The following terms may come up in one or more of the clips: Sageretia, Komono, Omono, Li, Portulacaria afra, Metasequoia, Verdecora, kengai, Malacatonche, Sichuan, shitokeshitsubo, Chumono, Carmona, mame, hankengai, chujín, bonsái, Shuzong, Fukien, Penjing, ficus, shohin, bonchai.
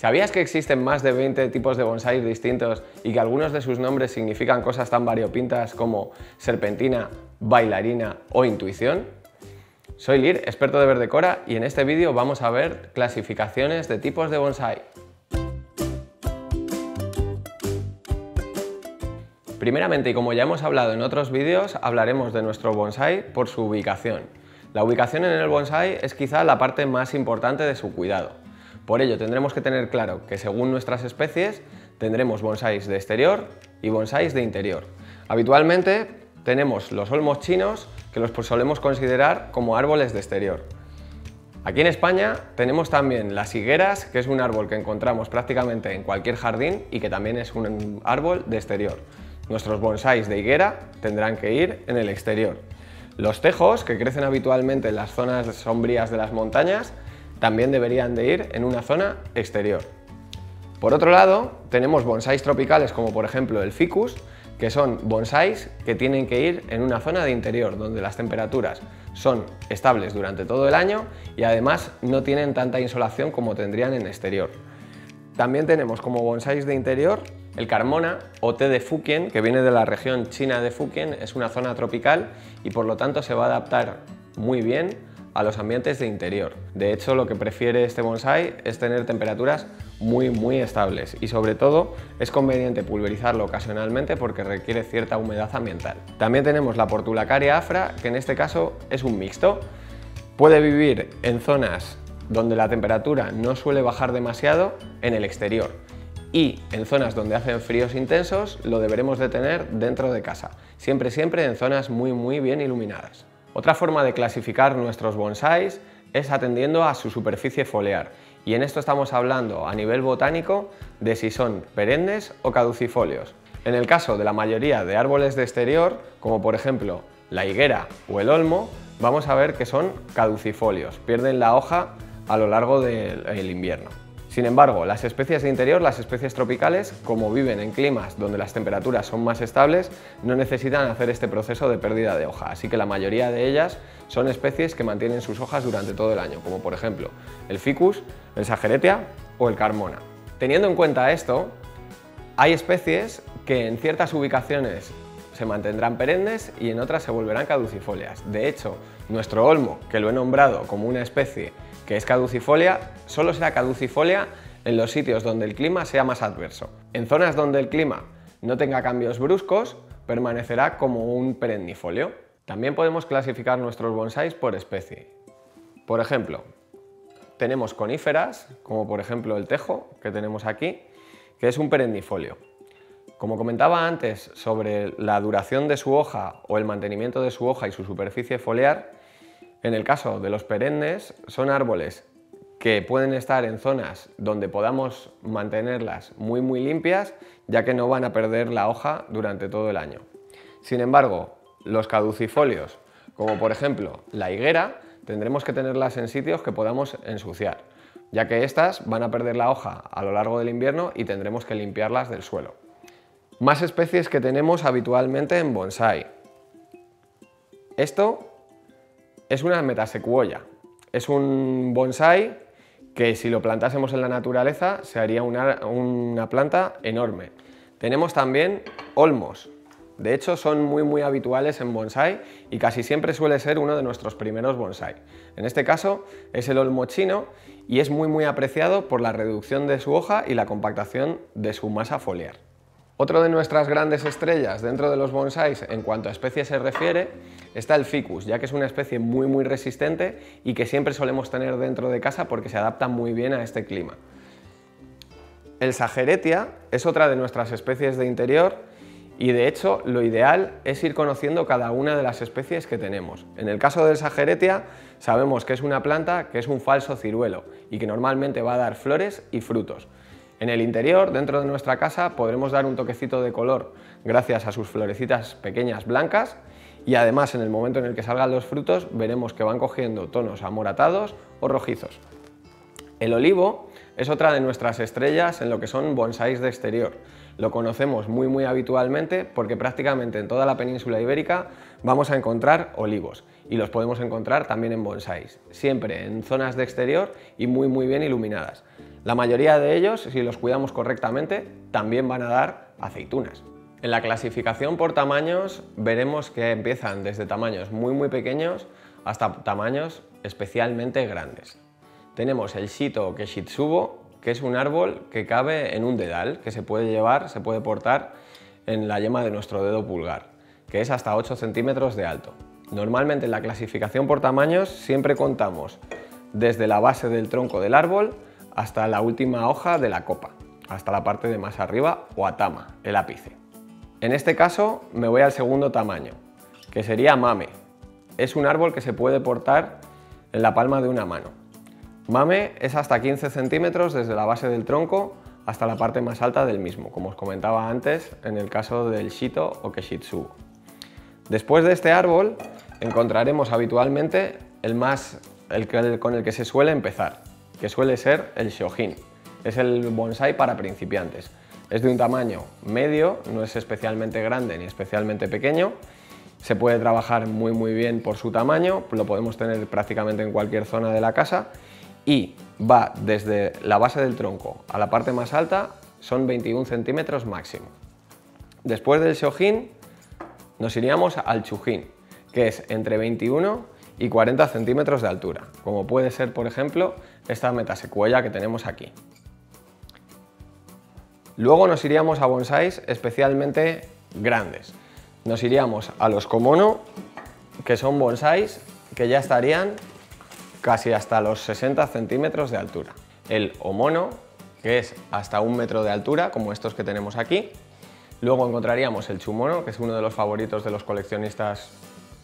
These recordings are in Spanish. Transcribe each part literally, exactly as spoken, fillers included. ¿Sabías que existen más de veinte tipos de bonsáis distintos y que algunos de sus nombres significan cosas tan variopintas como serpentina, bailarina o intuición? Soy Lir, experto de Verdecora, y en este vídeo vamos a ver clasificaciones de tipos de bonsái. Primeramente, y como ya hemos hablado en otros vídeos, hablaremos de nuestro bonsái por su ubicación. La ubicación en el bonsái es quizá la parte más importante de su cuidado. Por ello, tendremos que tener claro que según nuestras especies, tendremos bonsáis de exterior y bonsáis de interior. Habitualmente, tenemos los olmos chinos, que los solemos considerar como árboles de exterior. Aquí en España tenemos también las higueras, que es un árbol que encontramos prácticamente en cualquier jardín y que también es un árbol de exterior. Nuestros bonsáis de higuera tendrán que ir en el exterior. Los tejos, que crecen habitualmente en las zonas sombrías de las montañas, también deberían de ir en una zona exterior. Por otro lado, tenemos bonsáis tropicales como por ejemplo el ficus, que son bonsáis que tienen que ir en una zona de interior, donde las temperaturas son estables durante todo el año y además no tienen tanta insolación como tendrían en exterior. También tenemos como bonsáis de interior el Carmona o té de Fukien, que viene de la región china de Fukien, es una zona tropical y por lo tanto se va a adaptar muy bien a los ambientes de interior. De hecho, lo que prefiere este bonsái es tener temperaturas muy muy estables y sobre todo es conveniente pulverizarlo ocasionalmente porque requiere cierta humedad ambiental. También tenemos la Portulacaria afra, que en este caso es un mixto. Puede vivir en zonas donde la temperatura no suele bajar demasiado en el exterior y en zonas donde hacen fríos intensos lo deberemos de tener dentro de casa, siempre siempre en zonas muy muy bien iluminadas. Otra forma de clasificar nuestros bonsáis es atendiendo a su superficie foliar, y en esto estamos hablando a nivel botánico de si son perennes o caducifolios. En el caso de la mayoría de árboles de exterior, como por ejemplo la higuera o el olmo, vamos a ver que son caducifolios, pierden la hoja a lo largo del invierno. Sin embargo, las especies de interior, las especies tropicales, como viven en climas donde las temperaturas son más estables, no necesitan hacer este proceso de pérdida de hoja, así que la mayoría de ellas son especies que mantienen sus hojas durante todo el año, como por ejemplo el ficus, el Sageretia o el Carmona. Teniendo en cuenta esto, hay especies que en ciertas ubicaciones se mantendrán perennes y en otras se volverán caducifolias. De hecho, nuestro olmo, que lo he nombrado como una especie que es caducifolia, solo será caducifolia en los sitios donde el clima sea más adverso. En zonas donde el clima no tenga cambios bruscos, permanecerá como un perennifolio. También podemos clasificar nuestros bonsáis por especie. Por ejemplo, tenemos coníferas, como por ejemplo el tejo, que tenemos aquí, que es un perennifolio. Como comentaba antes sobre la duración de su hoja o el mantenimiento de su hoja y su superficie foliar, en el caso de los perennes, son árboles que pueden estar en zonas donde podamos mantenerlas muy muy limpias, ya que no van a perder la hoja durante todo el año. Sin embargo, los caducifolios, como por ejemplo la higuera, tendremos que tenerlas en sitios que podamos ensuciar, ya que estas van a perder la hoja a lo largo del invierno y tendremos que limpiarlas del suelo. Más especies que tenemos habitualmente en bonsái. Esto es una metasequoia, es un bonsái que si lo plantásemos en la naturaleza se haría una, una planta enorme. Tenemos también olmos, de hecho son muy muy habituales en bonsái y casi siempre suele ser uno de nuestros primeros bonsái. En este caso es el olmo chino y es muy muy apreciado por la reducción de su hoja y la compactación de su masa foliar. Otro de nuestras grandes estrellas dentro de los bonsáis en cuanto a especies se refiere está el ficus, ya que es una especie muy muy resistente y que siempre solemos tener dentro de casa porque se adapta muy bien a este clima. El Sageretia es otra de nuestras especies de interior y de hecho lo ideal es ir conociendo cada una de las especies que tenemos. En el caso del Sageretia sabemos que es una planta que es un falso ciruelo y que normalmente va a dar flores y frutos. En el interior, dentro de nuestra casa, podremos dar un toquecito de color gracias a sus florecitas pequeñas blancas y además en el momento en el que salgan los frutos veremos que van cogiendo tonos amoratados o rojizos. El olivo es otra de nuestras estrellas en lo que son bonsáis de exterior. Lo conocemos muy muy habitualmente porque prácticamente en toda la península ibérica vamos a encontrar olivos y los podemos encontrar también en bonsáis, siempre en zonas de exterior y muy muy bien iluminadas. La mayoría de ellos, si los cuidamos correctamente, también van a dar aceitunas. En la clasificación por tamaños veremos que empiezan desde tamaños muy muy pequeños hasta tamaños especialmente grandes. Tenemos el shitokeshitsubo, que es un árbol que cabe en un dedal, que se puede llevar, se puede portar en la yema de nuestro dedo pulgar, que es hasta ocho centímetros de alto. Normalmente en la clasificación por tamaños siempre contamos desde la base del tronco del árbol hasta la última hoja de la copa, hasta la parte de más arriba o atama, el ápice. En este caso me voy al segundo tamaño, que sería mame. Es un árbol que se puede portar en la palma de una mano. Mame es hasta quince centímetros desde la base del tronco hasta la parte más alta del mismo, como os comentaba antes en el caso del shito o keshitsubo. Después de este árbol encontraremos habitualmente el más, el que, con el que se suele empezar, que suele ser el shohin. Es el bonsai para principiantes. Es de un tamaño medio, no es especialmente grande ni especialmente pequeño. Se puede trabajar muy muy bien por su tamaño, lo podemos tener prácticamente en cualquier zona de la casa y va desde la base del tronco a la parte más alta, son veintiún centímetros máximo. Después del shohin nos iríamos al chujín, que es entre veintiuno y cuarenta centímetros de altura, como puede ser por ejemplo esta metasequoia que tenemos aquí. Luego nos iríamos a bonsáis especialmente grandes. Nos iríamos a los komono, que son bonsáis que ya estarían casi hasta los sesenta centímetros de altura. El omono, que es hasta un metro de altura, como estos que tenemos aquí. Luego encontraríamos el chumono, que es uno de los favoritos de los coleccionistas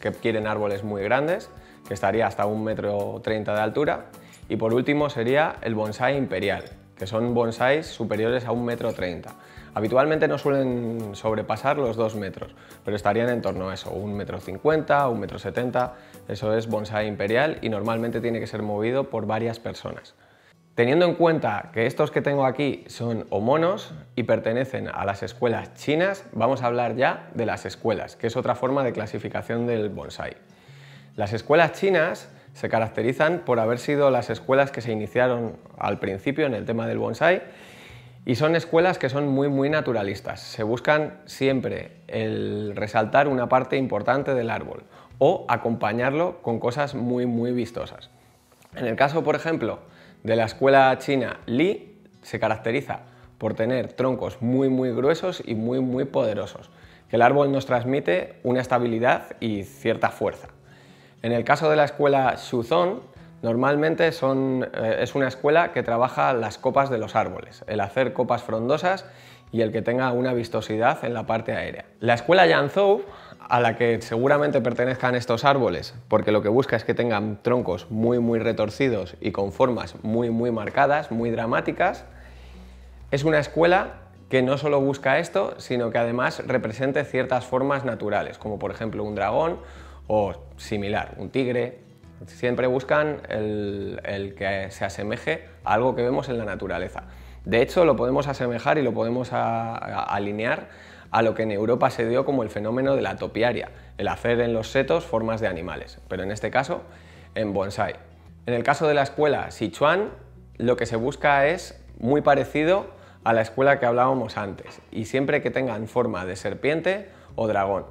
que quieren árboles muy grandes, que estaría hasta un metro treinta de altura. Y por último sería el bonsai imperial, que son bonsáis superiores a un metro treinta. Habitualmente no suelen sobrepasar los dos metros, pero estarían en torno a eso, un metro cincuenta, un metro setenta, eso es bonsái imperial y normalmente tiene que ser movido por varias personas. Teniendo en cuenta que estos que tengo aquí son omonos y pertenecen a las escuelas chinas, vamos a hablar ya de las escuelas, que es otra forma de clasificación del bonsái. Las escuelas chinas se caracterizan por haber sido las escuelas que se iniciaron al principio en el tema del bonsái y son escuelas que son muy muy naturalistas. Se buscan siempre el resaltar una parte importante del árbol o acompañarlo con cosas muy muy vistosas. En el caso, por ejemplo, de la escuela china Li, se caracteriza por tener troncos muy muy gruesos y muy muy poderosos, que el árbol nos transmite una estabilidad y cierta fuerza. En el caso de la escuela Shuzong, normalmente son, eh, es una escuela que trabaja las copas de los árboles, el hacer copas frondosas y el que tenga una vistosidad en la parte aérea. La escuela Yangzhou, a la que seguramente pertenezcan estos árboles, porque lo que busca es que tengan troncos muy muy retorcidos y con formas muy muy marcadas, muy dramáticas, es una escuela que no solo busca esto, sino que además represente ciertas formas naturales, como por ejemplo un dragón, o similar, un tigre. Siempre buscan el, el que se asemeje a algo que vemos en la naturaleza. De hecho, lo podemos asemejar y lo podemos a, a, alinear a lo que en Europa se dio como el fenómeno de la topiaria, el hacer en los setos formas de animales, pero en este caso en bonsái. En el caso de la escuela Sichuan, lo que se busca es muy parecido a la escuela que hablábamos antes y siempre que tengan forma de serpiente o dragón.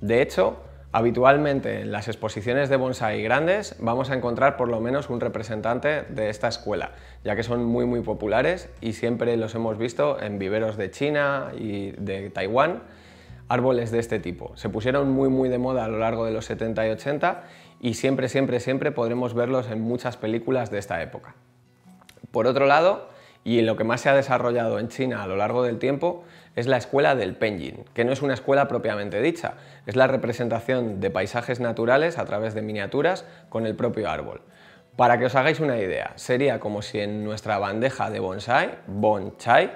De hecho, habitualmente en las exposiciones de bonsái grandes vamos a encontrar por lo menos un representante de esta escuela, ya que son muy muy populares y siempre los hemos visto en viveros de China y de Taiwán, árboles de este tipo. Se pusieron muy muy de moda a lo largo de los setenta y ochenta y siempre siempre siempre podremos verlos en muchas películas de esta época. Por otro lado, y en lo que más se ha desarrollado en China a lo largo del tiempo es la escuela del Penjing, que no es una escuela propiamente dicha, es la representación de paisajes naturales a través de miniaturas con el propio árbol. Para que os hagáis una idea, sería como si en nuestra bandeja de bonsai, bonchai,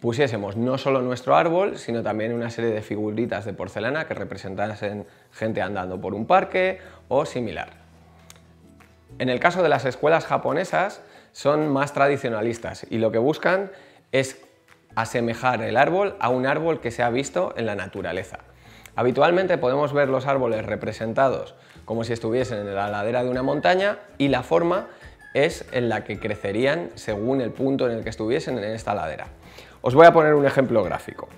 pusiésemos no solo nuestro árbol, sino también una serie de figuritas de porcelana que representasen gente andando por un parque o similar. En el caso de las escuelas japonesas, son más tradicionalistas y lo que buscan es asemejar el árbol a un árbol que se ha visto en la naturaleza. Habitualmente podemos ver los árboles representados como si estuviesen en la ladera de una montaña y la forma es en la que crecerían según el punto en el que estuviesen en esta ladera. Os voy a poner un ejemplo gráfico.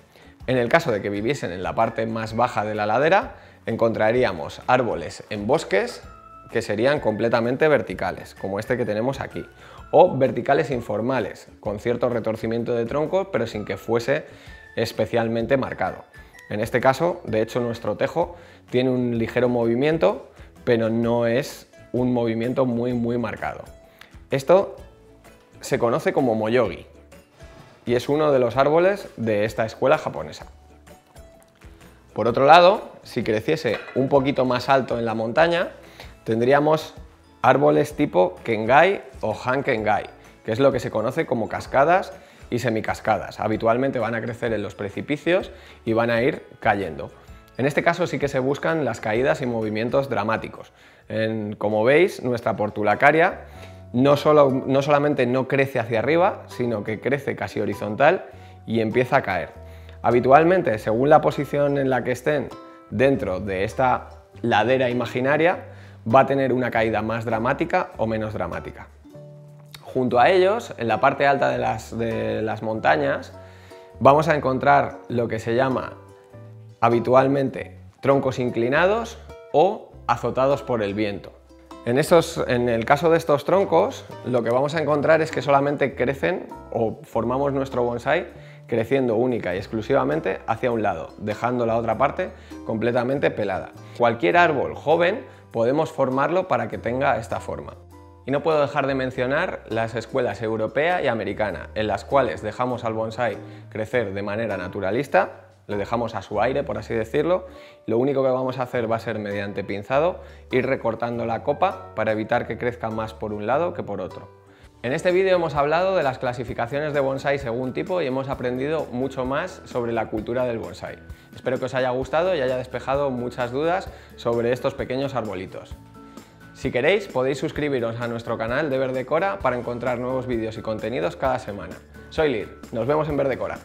En el caso de que viviesen en la parte más baja de la ladera, encontraríamos árboles en bosques que serían completamente verticales, como este que tenemos aquí, o verticales informales, con cierto retorcimiento de tronco, pero sin que fuese especialmente marcado. En este caso, de hecho, nuestro tejo tiene un ligero movimiento, pero no es un movimiento muy, muy marcado. Esto se conoce como moyogi y es uno de los árboles de esta escuela japonesa. Por otro lado, si creciese un poquito más alto en la montaña, tendríamos árboles tipo kengai o hankengai, que es lo que se conoce como cascadas y semicascadas. Habitualmente van a crecer en los precipicios y van a ir cayendo. En este caso sí que se buscan las caídas y movimientos dramáticos. En, como veis, nuestra portulacaria no, solo, no solamente no crece hacia arriba, sino que crece casi horizontal y empieza a caer. Habitualmente, según la posición en la que estén dentro de esta ladera imaginaria, va a tener una caída más dramática o menos dramática. Junto a ellos, en la parte alta de las, de las montañas, vamos a encontrar lo que se llama habitualmente troncos inclinados o azotados por el viento. En, estos, en el caso de estos troncos, lo que vamos a encontrar es que solamente crecen o formamos nuestro bonsái creciendo única y exclusivamente hacia un lado, dejando la otra parte completamente pelada. Cualquier árbol joven podemos formarlo para que tenga esta forma. Y no puedo dejar de mencionar las escuelas europea y americana, en las cuales dejamos al bonsái crecer de manera naturalista, le dejamos a su aire, por así decirlo. Lo único que vamos a hacer va a ser, mediante pinzado, ir recortando la copa para evitar que crezca más por un lado que por otro. En este vídeo hemos hablado de las clasificaciones de bonsái según tipo y hemos aprendido mucho más sobre la cultura del bonsái. Espero que os haya gustado y haya despejado muchas dudas sobre estos pequeños arbolitos. Si queréis, podéis suscribiros a nuestro canal de Verdecora para encontrar nuevos vídeos y contenidos cada semana. Soy Lir, nos vemos en Verdecora.